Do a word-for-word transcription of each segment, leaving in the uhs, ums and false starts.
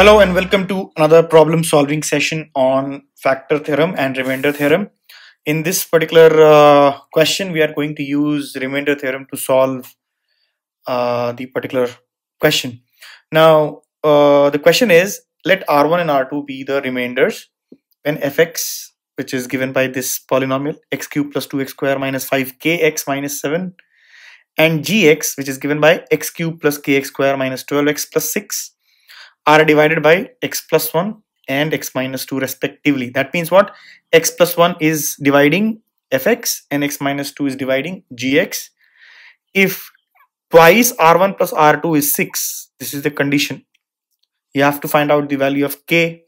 Hello and welcome to another problem solving session on factor theorem and remainder theorem. In this particular uh, question, we are going to use remainder theorem to solve uh, the particular question. Now, uh, the question is, let R one and R two be the remainders when f(x), which is given by this polynomial x cubed plus two x square minus five k x minus seven, and g(x), which is given by x cubed plus kx square minus twelve x plus six, are divided by x plus one and x minus two respectively. That means what? X plus one is dividing f(x) and x minus two is dividing g(x). If twice r one plus r two is six, this is the condition. You have to find out the value of k.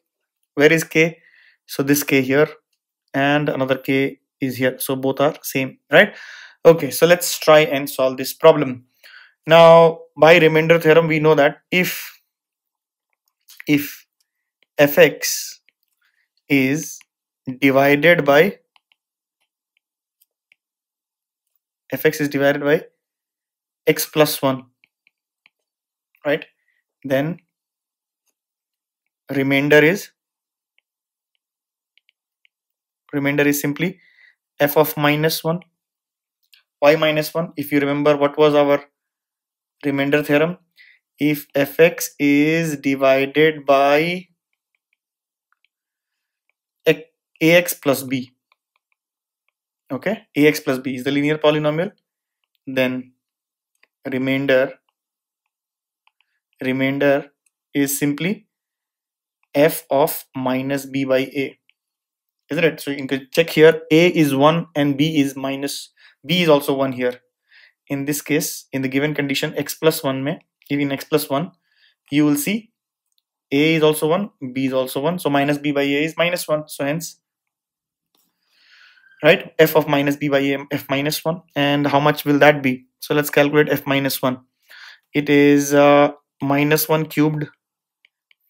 Where is k? So this k here and another k is here. So both are same, right? Okay, so let's try and solve this problem. Now, by remainder theorem, we know that if if f(x) is divided by f(x) is divided by x plus one, right, then remainder is remainder is simply f of minus one. Why minus one? If you remember, what was our remainder theorem? If f(x) is divided by ax plus b, okay, ax plus b is the linear polynomial, then remainder remainder is simply f of minus b by a, isn't it? So you can check here, a is one and b is minus, b is also one here. In this case, in the given condition x plus one may, in x plus one, you will see a is also one, b is also one, so minus b by a is minus one, so hence, right, f of minus b by a, f minus one. And how much will that be? So let's calculate f minus one. It is uh, minus one cubed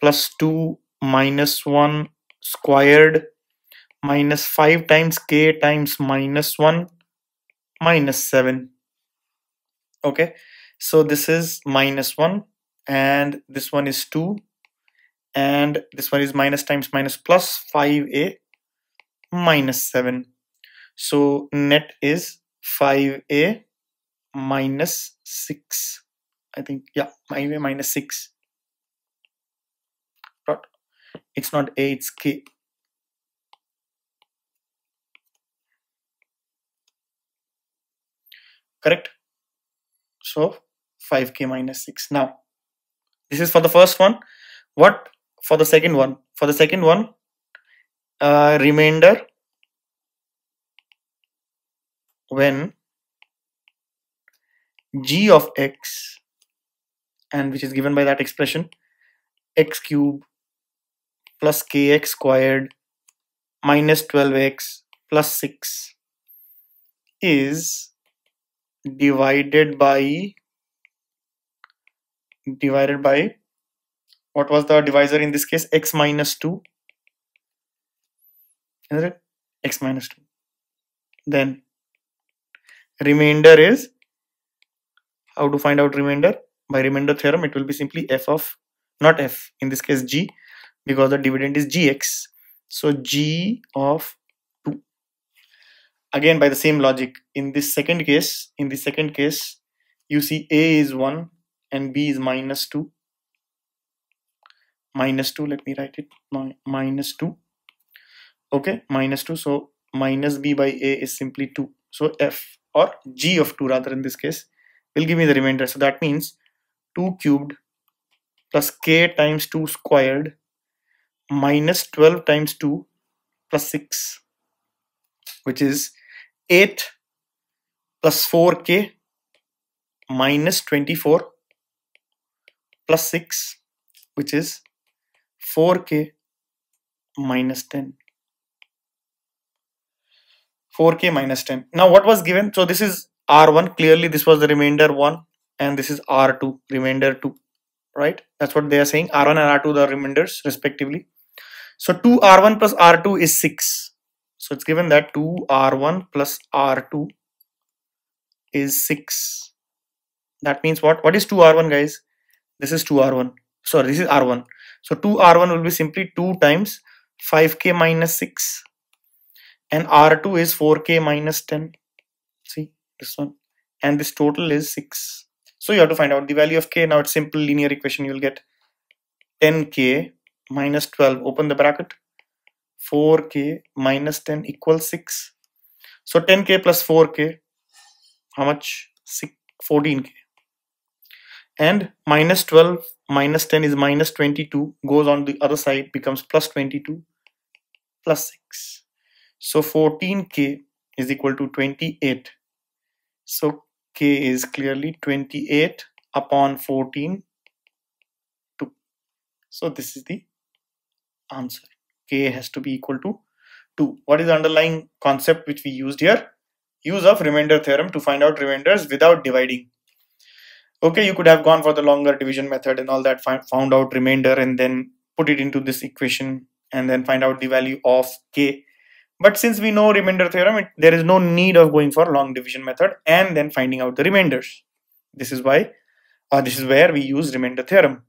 plus two minus one squared minus five times k times minus one minus seven. Okay, so this is minus one and this one is two and this one is minus times minus plus five a minus seven. So net is five a minus six. I think, yeah, five a minus six. But it's not a, it's k. Correct? So five k minus six. Now, this is for the first one. What for the second one? For the second one, uh, remainder when g of x, and which is given by that expression, x cubed plus kx squared minus twelve x plus six is divided by divided by what was the divisor in this case? X minus two, isn't it? X minus two. Then remainder is, how to find out remainder? By remainder theorem, it will be simply f of, not f, in this case g, because the dividend is g(x). So g of two. Again, by the same logic, in this second case, in the second case, you see a is one and b is minus two. Minus two, let me write it, minus two, okay, minus two, so minus b by a is simply two, so f or g of two rather in this case will give me the remainder. So that means two cubed plus k times two squared minus twelve times two plus six, which is eight plus four k minus twenty-four plus six, which is four k minus ten. four k minus ten. Now what was given? So this is R one. Clearly this was the remainder one and this is R two, remainder two, right? That's what they are saying. R one and R two are remainders respectively. So two R one plus R two is six. So it's given that two R one plus R two is six. That means what? What is two R one, guys? This is two R one. Sorry, this is R one. So two R one will be simply two times five K minus six, and R two is four K minus ten. See this one, and this total is six. So you have to find out the value of K. Now it's simple linear equation. You will get ten K minus twelve, open the bracket, four K minus ten equals six. So ten K plus four K, how much? fourteen K. And minus twelve minus ten is minus twenty-two, goes on the other side, becomes plus twenty-two plus six. So fourteen K is equal to twenty-eight. So K is clearly twenty-eight upon fourteen, two. So this is the answer. K has to be equal to two. What is the underlying concept which we used here? Use of remainder theorem to find out remainders without dividing. Okay, you could have gone for the longer division method and all that, find, found out remainder and then put it into this equation and then find out the value of K. But since we know remainder theorem, it, there is no need of going for long division method and then finding out the remainders. This is why, or this is where we use remainder theorem.